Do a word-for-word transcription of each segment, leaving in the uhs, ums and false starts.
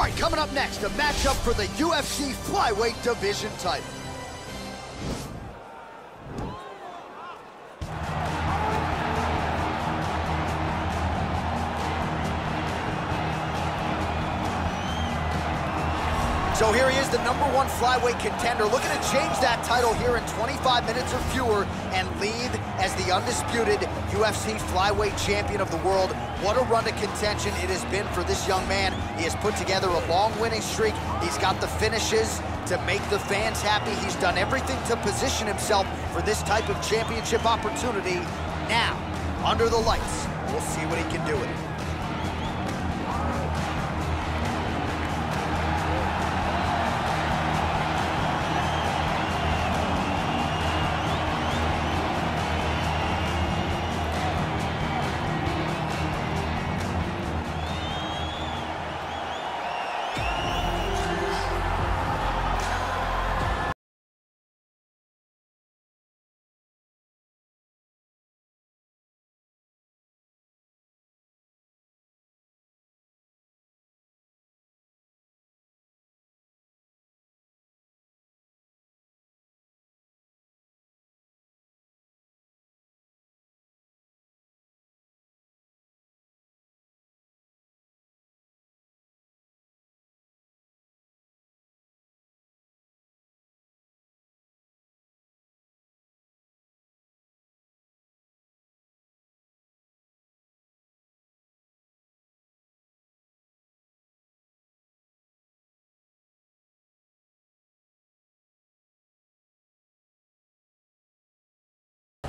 All right, coming up next, a matchup for the U F C flyweight division title. So here he is, the number one flyweight contender, looking to change that title here in twenty-five minutes or fewer and leave as the undisputed U F C flyweight champion of the world. What a run to contention it has been for this young man. He has put together a long winning streak. He's got the finishes to make the fans happy. He's done everything to position himself for this type of championship opportunity. Now, under the lights, we'll see what he can do with it.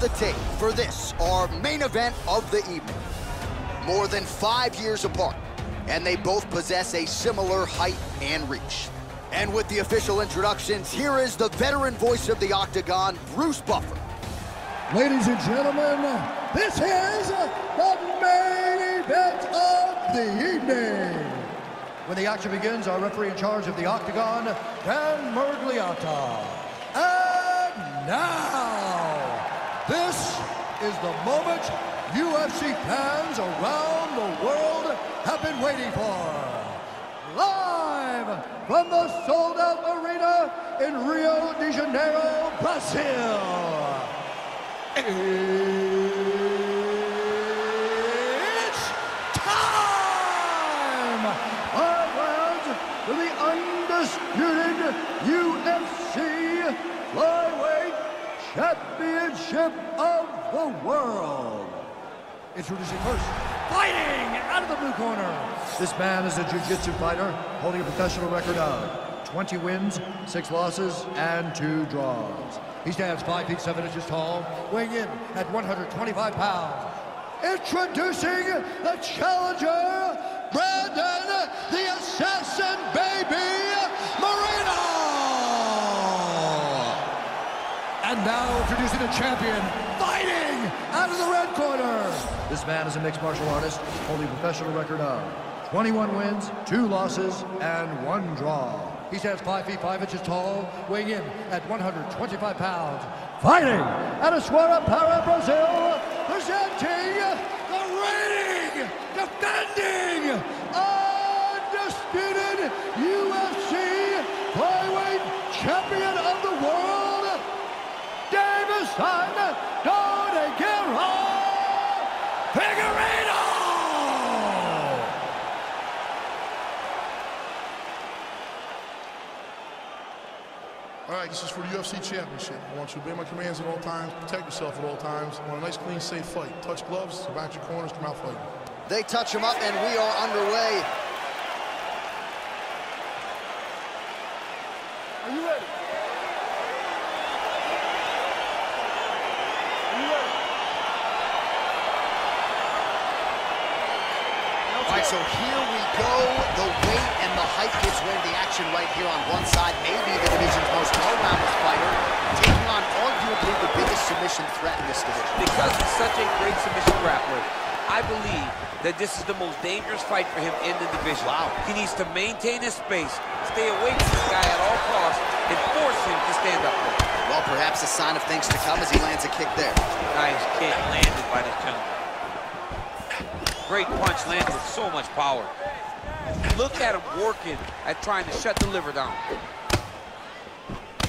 The tape for this, our main event of the evening. More than five years apart, and they both possess a similar height and reach. And with the official introductions, here is the veteran voice of the Octagon, Bruce Buffer. Ladies and gentlemen, this is the main event of the evening. When the action begins, our referee in charge of the Octagon, Dan Miragliotta. And now, this is the moment U F C fans around the world have been waiting for. Live from the sold-out arena in Rio de Janeiro, Brazil. It's time! Five rounds for the undisputed U F C flyweight championship of the world. Introducing first, fighting out of the blue corner. This man is a jiu-jitsu fighter holding a professional record of twenty wins, six losses, and two draws. He stands five feet seven inches tall, weighing in at one hundred twenty-five pounds. Introducing the challenger, Brandon the Assassin Baby Moreno. And now introducing the champion, fighting out of the red corner. This man is a mixed martial artist holding a professional record of twenty-one wins, two losses, and one draw. He stands five feet five inches tall, weighing in at one hundred twenty-five pounds. Fighting out of Suarapara, Brazil, presenting the reigning, defending, undisputed U F C flyweight champion of the world, Deiveson Figueiredo! All right, this is for the U F C Championship. I want you to obey my commands at all times, protect yourself at all times. I want a nice, clean, safe fight. Touch gloves, go back to your corners, come out fighting. They touch him up, and we are underway. Are you ready? So here we go, the weight and the height gives way to the action right here on one side. Maybe the division's most all-rounded fighter, taking on arguably the biggest submission threat in this division. Because he's such a great submission grappler, I believe that this is the most dangerous fight for him in the division. Wow. He needs to maintain his space, stay away from this guy at all costs, and force him to stand up for him. Well, perhaps a sign of things to come as he lands a kick there. Nice kick landed by the jump. Great punch landed with so much power. Look at him working at trying to shut the liver down.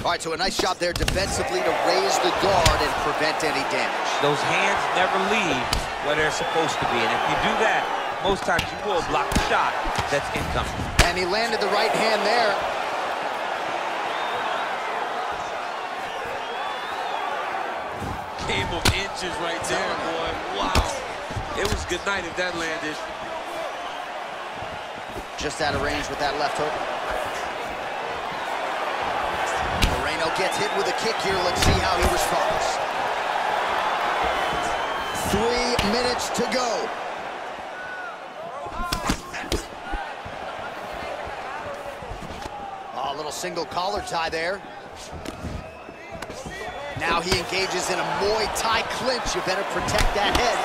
All right, so a nice job there defensively to raise the guard and prevent any damage. Those hands never leave where they're supposed to be, and if you do that, most times you will block the shot that's incoming. And he landed the right hand there. Game of inches right there, boy. Wow. It was a good night if that landed. Just out of range with that left hook. Moreno gets hit with a kick here. Let's see how he responds. Three minutes to go. Oh, a little single collar tie there. Now he engages in a Muay Thai clinch. You better protect that head.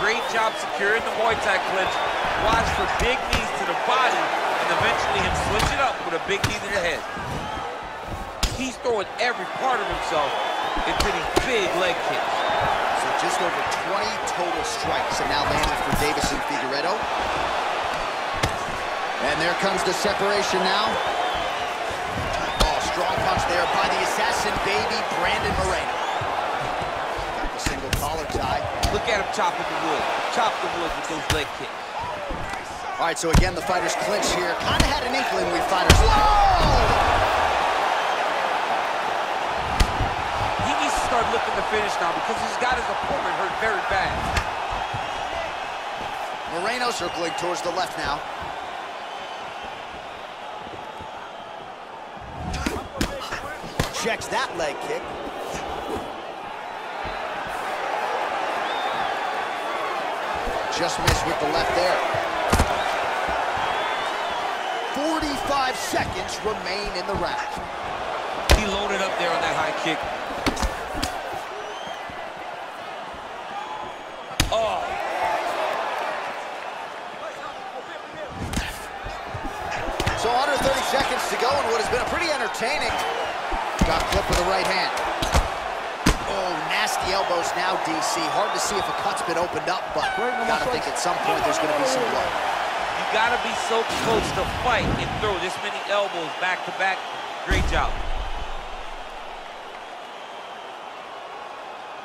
Great job securing the Muay Thai clinch. Watch for big knees to the body and eventually him switch it up with a big knee to the head. He's throwing every part of himself into these big leg kicks. So just over twenty total strikes and now landed for Deiveson Figueiredo. And there comes the separation now. Strong punch there by the assassin baby, Brandon Moreno. Got the single collar tie. Look at him chopping the wood. Chop the wood with those leg kicks. All right, so again, the fighters clinch here. Kind of had an inkling we fighters. Whoa! He needs to start looking to finish now because he's got his opponent hurt very bad. Moreno circling towards the left now. Checks that leg kick. Just missed with the left there. forty-five seconds remain in the round. He loaded up there on that high kick. Oh. So under thirty seconds to go in what has been a pretty entertaining. Got clipped with the right hand. Oh, nasty elbows now, D C. Hard to see if a cut's been opened up, but gotta think at some point there's gonna be some blood. You gotta be so close to fight and throw this many elbows back to back. Great job.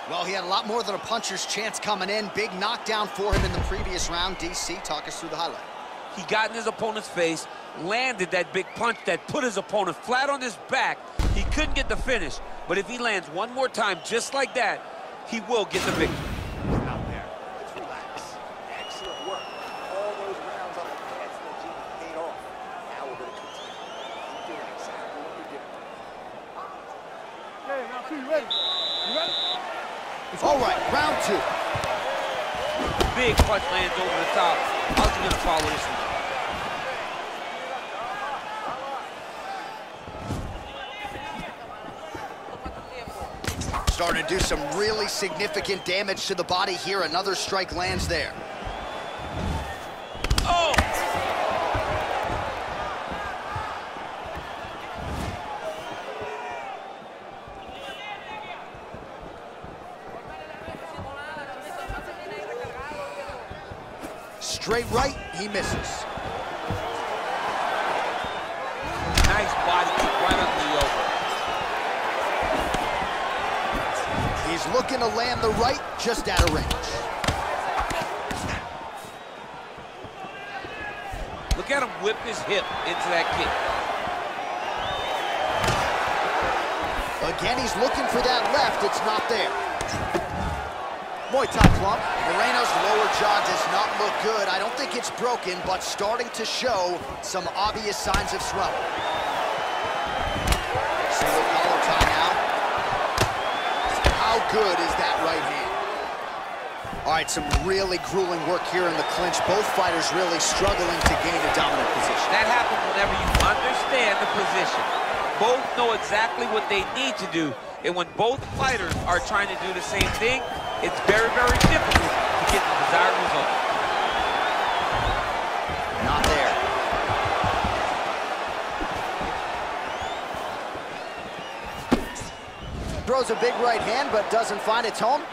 Well, he had a lot more than a puncher's chance coming in. Big knockdown for him in the previous round. D C, talk us through the highlight. He got in his opponent's face, landed that big punch that put his opponent flat on his back. He couldn't get the finish, but if he lands one more time just like that, he will get the victory. Out there. Let's relax. Excellent work. All those rounds on the pads that you paid off. Now we're going to continue. Keep doing exactly what you're doing. Hey, now two, ready? You ready? All right, round two. Big punch lands over the top. How's he going to follow this one? Starting to do some really significant damage to the body here. Another strike lands there. Oh! Straight right, he misses. Nice body kick right up the elbow. He's looking to land the right, just out of range. Look at him whip his hip into that kick. Again, he's looking for that left. It's not there. Muay Thai clump. Moreno's lower jaw does not look good. I don't think it's broken, but starting to show some obvious signs of swelling. Single collar tie now. How good is that right hand? All right, some really grueling work here in the clinch. Both fighters really struggling to gain a dominant position. That happens whenever you understand the position. Both know exactly what they need to do, and when both fighters are trying to do the same thing, it's very, very difficult to get the desired result. Not there. Throws a big right hand, but doesn't find its home.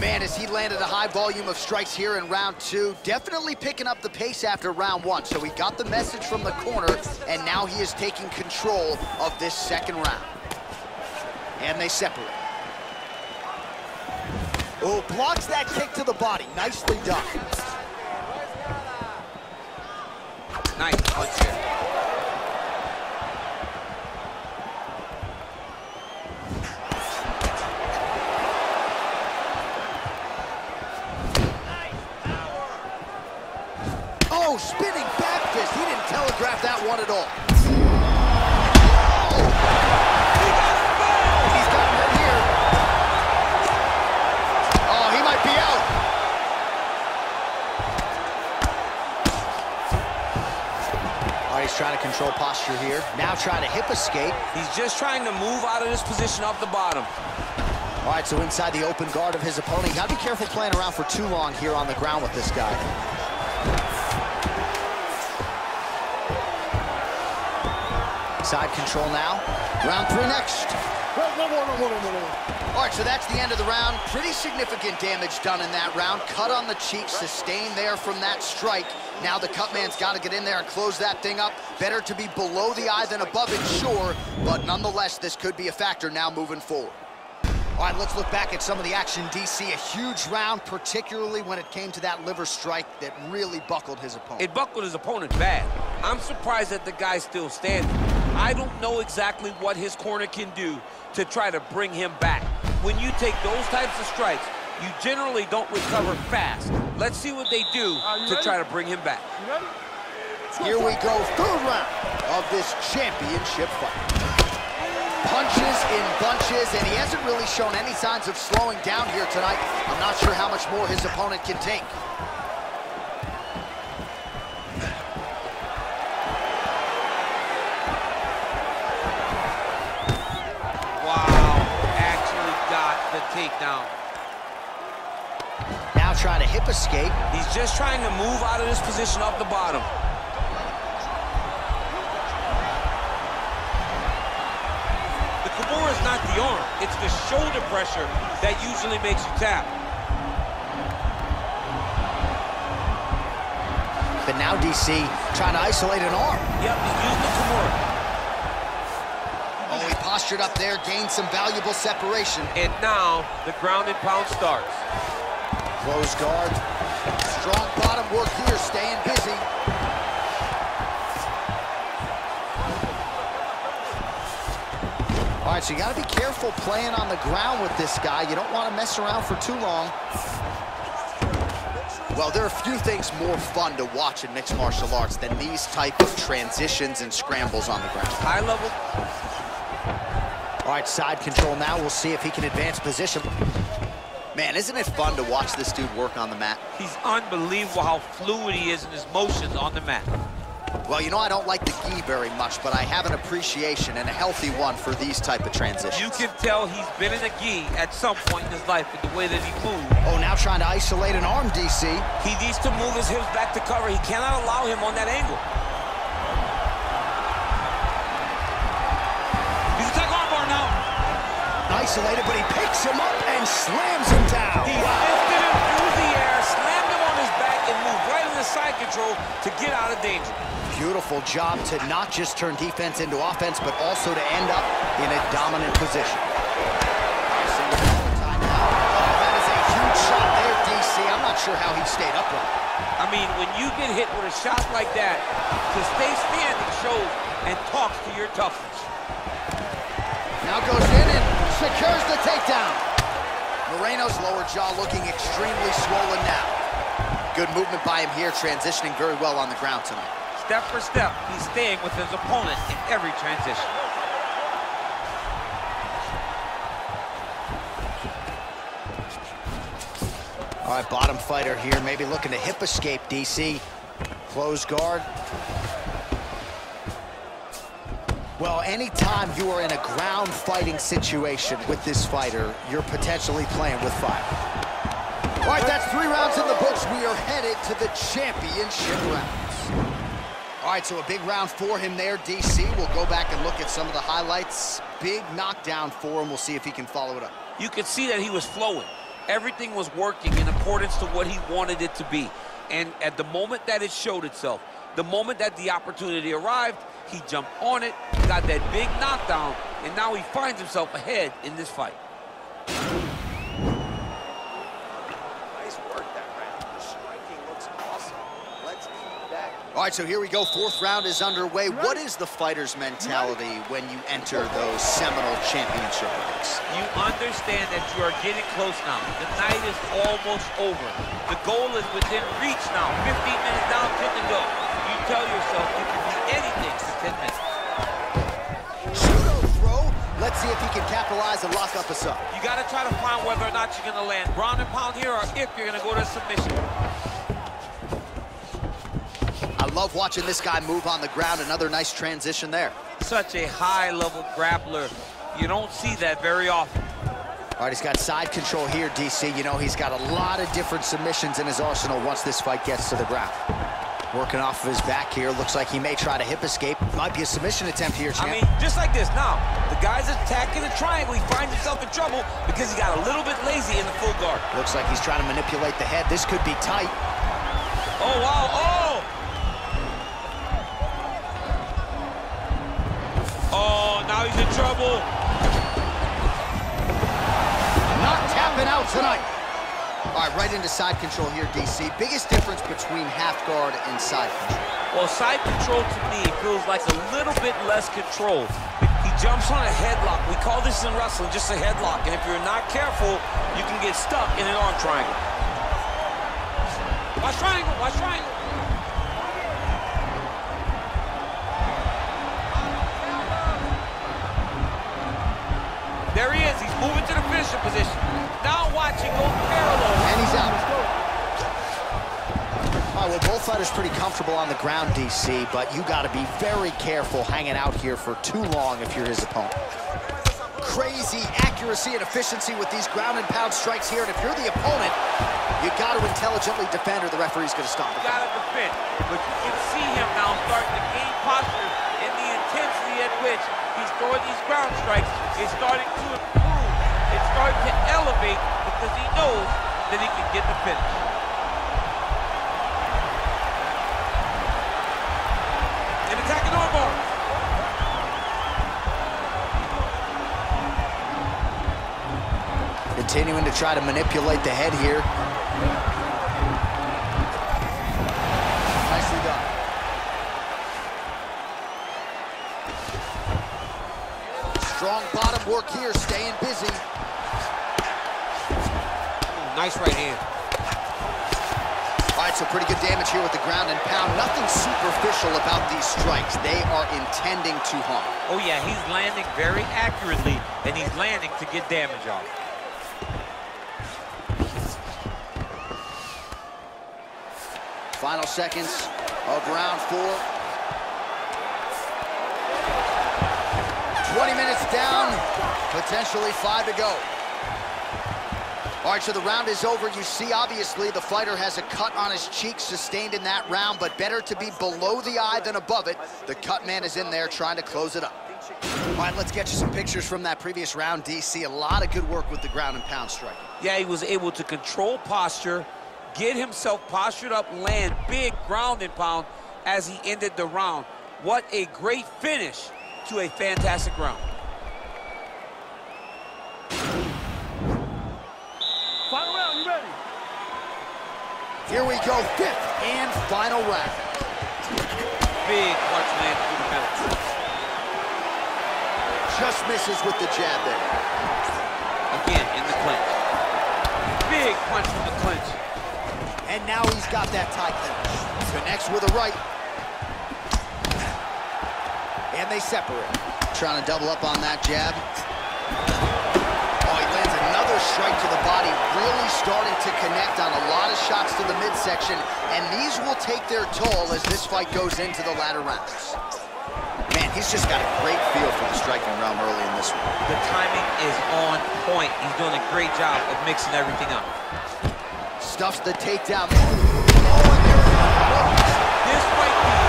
Man, as he landed a high volume of strikes here in round two, definitely picking up the pace after round one. So he got the message from the corner, and now he is taking control of this second round. And they separate. Oh, blocks that kick to the body. Nicely done. Nice punch here. Oh, spinning back fist. He didn't telegraph that one at all. He got him back. He's got him right here. Oh, he might be out. All right, he's trying to control posture here. Now trying to hip escape. He's just trying to move out of this position off the bottom. All right, so inside the open guard of his opponent. You've got to be careful playing around for too long here on the ground with this guy. Side control now. Round three next. All right, so that's the end of the round. Pretty significant damage done in that round. Cut on the cheek, sustained there from that strike. Now the cut man's got to get in there and close that thing up. Better to be below the eye than above it, sure. But nonetheless, this could be a factor now moving forward. All right, let's look back at some of the action, D C. A huge round, particularly when it came to that liver strike that really buckled his opponent. It buckled his opponent bad. I'm surprised that the guy's still standing. I don't know exactly what his corner can do to try to bring him back. When you take those types of strikes, you generally don't recover fast. Let's see what they do to try to bring him back. Here we go, third round of this championship fight. Punches in bunches, and he hasn't really shown any signs of slowing down here tonight. I'm not sure how much more his opponent can take. Takedown. Now trying to hip escape. He's just trying to move out of this position off the bottom. The kimura is not the arm. It's the shoulder pressure that usually makes you tap. But now D C trying to isolate an arm. Yep, he's using the kimura. Postured up there, gained some valuable separation. And now, the ground and pound starts. Close guard. Strong bottom work here, staying busy. All right, so you gotta be careful playing on the ground with this guy. You don't wanna mess around for too long. Well, there are few things more fun to watch in mixed martial arts than these type of transitions and scrambles on the ground. High level. All right, side control now. We'll see if he can advance position. Man, isn't it fun to watch this dude work on the mat? He's unbelievable how fluid he is in his motions on the mat. Well, you know, I don't like the gi very much, but I have an appreciation and a healthy one for these type of transitions. You can tell he's been in a gi at some point in his life with the way that he moves. Oh, now trying to isolate an arm, D C. He needs to move his hips back to cover. He cannot allow him on that angle. Isolated, but he picks him up and slams him down. He lifted him through the air, slammed him on his back, and moved right into side control to get out of danger. Beautiful job to not just turn defense into offense, but also to end up in a dominant position. Oh, that is a huge shot there, D C. I'm not sure how he stayed upright. I mean, when you get hit with a shot like that, to stay standing shows and talks to your toughness. Now goes in and secures the takedown. Moreno's lower jaw looking extremely swollen now. Good movement by him here, transitioning very well on the ground tonight. Step for step, he's staying with his opponent in every transition. All right, bottom fighter here, maybe looking to hip escape, D C. Close guard. Well, anytime you are in a ground fighting situation with this fighter, you're potentially playing with fire. All right, that's three rounds in the books. We are headed to the championship rounds. All right, so a big round for him there, D C. We'll go back and look at some of the highlights. Big knockdown for him. We'll see if he can follow it up. You could see that he was flowing. everything was working in accordance to what he wanted it to be. And at the moment that it showed itself, the moment that the opportunity arrived, he jumped on it, got that big knockdown, and now he finds himself ahead in this fight. Nice work that round. The striking looks awesome. Let's keep that. All right, so here we go. Fourth round is underway. Right. What is the fighter's mentality when you enter those seminal championship ranks? You understand that you are getting close now. The night is almost over. The goal is within reach now. fifteen minutes down, ten to go. You tell yourself you can do anything for ten minutes. Let's see if he can capitalize and lock up a sub. You got to try to find whether or not you're going to land ground and pound here or if you're going to go to submission. I love watching this guy move on the ground. Another nice transition there. Such a high-level grappler. You don't see that very often. All right, he's got side control here, D C. You know, he's got a lot of different submissions in his arsenal once this fight gets to the ground. Working off of his back here. Looks like he may try to hip escape. Might be a submission attempt here, champ. I mean, just like this. Now, the guy's attacking the triangle. He finds himself in trouble because he got a little bit lazy in the full guard. Looks like he's trying to manipulate the head. This could be tight. Oh, wow. Oh! Oh, now he's in trouble. Not tapping out tonight. All right, right into side control here, D C. Biggest difference between half guard and side control? Well, side control to me feels like a little bit less control. He jumps on a headlock. We call this in wrestling just a headlock. And if you're not careful, you can get stuck in an arm triangle. Watch triangle, watch triangle. There he is. He's moving to the finishing position. Now watch, he goes parallel. And he's out. All right, well, both fighters pretty comfortable on the ground, D C, but you got to be very careful hanging out here for too long if you're his opponent. Crazy accuracy and efficiency with these ground and pound strikes here, and if you're the opponent, you got to intelligently defend or the referee's going to stop it. You got to defend, but you can see him now starting to gain posture and the intensity at which he's throwing these ground strikes is starting to improve. It's starting to elevate because he knows that he can get the finish. And attacking armbar. Continuing to try to manipulate the head here. Nicely done. Strong bottom work here, staying busy. Ooh, nice right hand. All right, so pretty good damage here with the ground and pound. Nothing superficial about these strikes. They are intending to harm. Oh, yeah, he's landing very accurately, and he's landing to get damage off. Final seconds of round four. twenty minutes down, potentially five to go. All right, so the round is over. You see, obviously, the fighter has a cut on his cheek sustained in that round, but better to be below the eye than above it. The cut man is in there trying to close it up. All right, let's get you some pictures from that previous round, D C. A lot of good work with the ground and pound striking. Yeah, he was able to control posture, get himself postured up, land big ground and pound as he ended the round. What a great finish to a fantastic round. Final round, you ready? Here we go, fifth and final round. Big punch land through the middle. Just misses with the jab there. Again, in the clinch. Big punch from the clinch. And now he's got that tight clinch. Connects with a right. And they separate. Trying to double up on that jab. Oh, he lands another strike to the body. Really starting to connect on a lot of shots to the midsection. And these will take their toll as this fight goes into the latter rounds. Man, he's just got a great feel for the striking realm early in this one. The timing is on point. He's doing a great job of mixing everything up. Stuffs the takedown. Oh, and there he goes. This right here.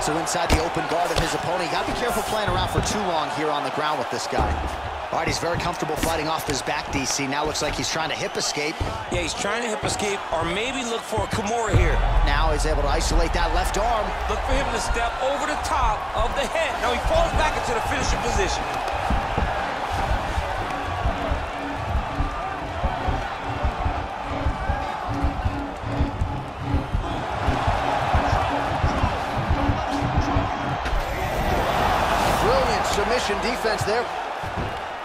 So in inside the open guard of his opponent. You got to be careful playing around for too long here on the ground with this guy. All right, he's very comfortable fighting off his back, D C. Now looks like he's trying to hip escape. Yeah, he's trying to hip escape or maybe look for a Kimura here. Now he's able to isolate that left arm. Look for him to step over the top of the head. Now he falls back into the finishing position. Submission defense there.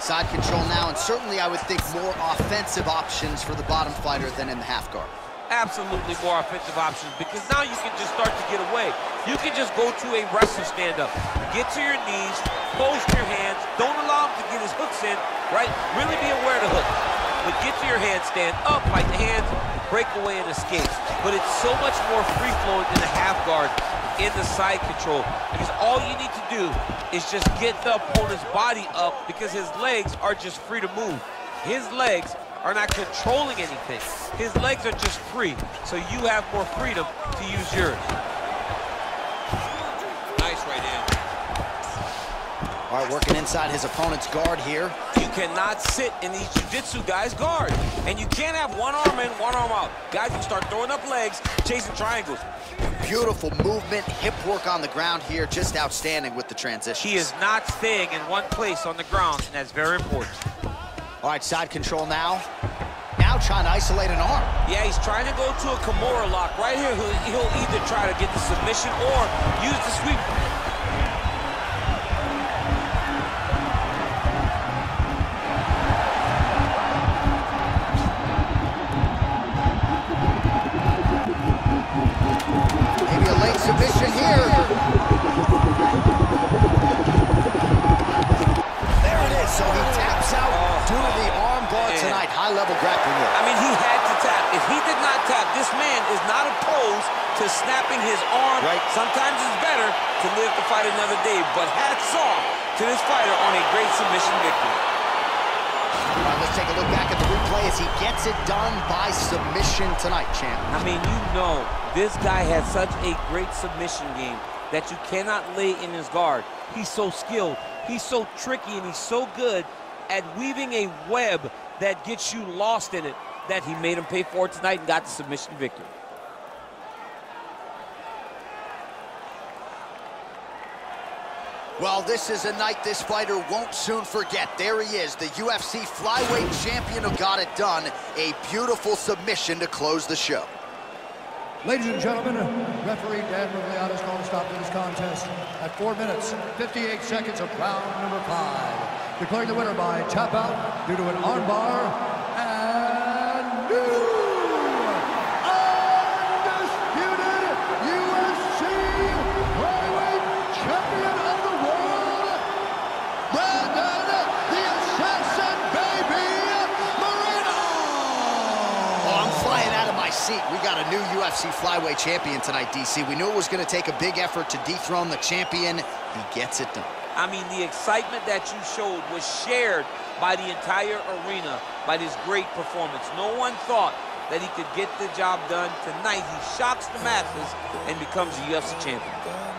Side control now, and certainly I would think more offensive options for the bottom fighter than in the half guard. Absolutely more offensive options, because now you can just start to get away. You can just go to a wrestling stand-up. Get to your knees, post your hands, don't allow him to get his hooks in, right? Really be aware of the hook. But get to your hands, stand up, like the hands, break away and escape. But it's so much more free-flowing than the half guard in the side control, because all you need to do is just get the opponent's body up, because his legs are just free to move. His legs are not controlling anything. His legs are just free, so you have more freedom to use yours. Nice right hand. All right, working inside his opponent's guard here. You cannot sit in these jiu-jitsu guys' guard, and you can't have one arm in, one arm out. Guys will start throwing up legs, chasing triangles. Beautiful movement, hip work on the ground here, just outstanding with the transition. He is not staying in one place on the ground, and that's very important. All right, side control now. Now trying to isolate an arm. Yeah, he's trying to go to a Kimura lock. Right here, he'll, he'll either try to get the submission or use the sweep. Submission here. There it is. So he taps out oh, due to the arm guard tonight. High-level grappling here. I mean, he had to tap. If he did not tap, this man is not opposed to snapping his arm. Right. Sometimes it's better to live to fight another day. But hats off to this fighter on a great submission victory. All right, let's take a look back at the replay as he gets it done by submission tonight, champ. I mean, you know, this guy has such a great submission game that you cannot lay in his guard. He's so skilled, he's so tricky, and he's so good at weaving a web that gets you lost in it that he made him pay for it tonight and got the submission victory. Well, this is a night this fighter won't soon forget. There he is, the U F C flyweight champion who got it done. A beautiful submission to close the show. Ladies and gentlemen, referee Dan Miragliotta is going to stop this contest at four minutes, fifty-eight seconds of round number five. Declaring the winner by tap out due to an armbar and new undisputed U F C flyweight champion of the world, Brandon the Assassin Baby Moreno! Oh, I'm flying out of my seat. We got a new U F C flyweight champion tonight, D C. We knew it was going to take a big effort to dethrone the champion. He gets it done. I mean, the excitement that you showed was shared by the entire arena by this great performance. No one thought that he could get the job done tonight. He shocks the masses and becomes a U F C champion.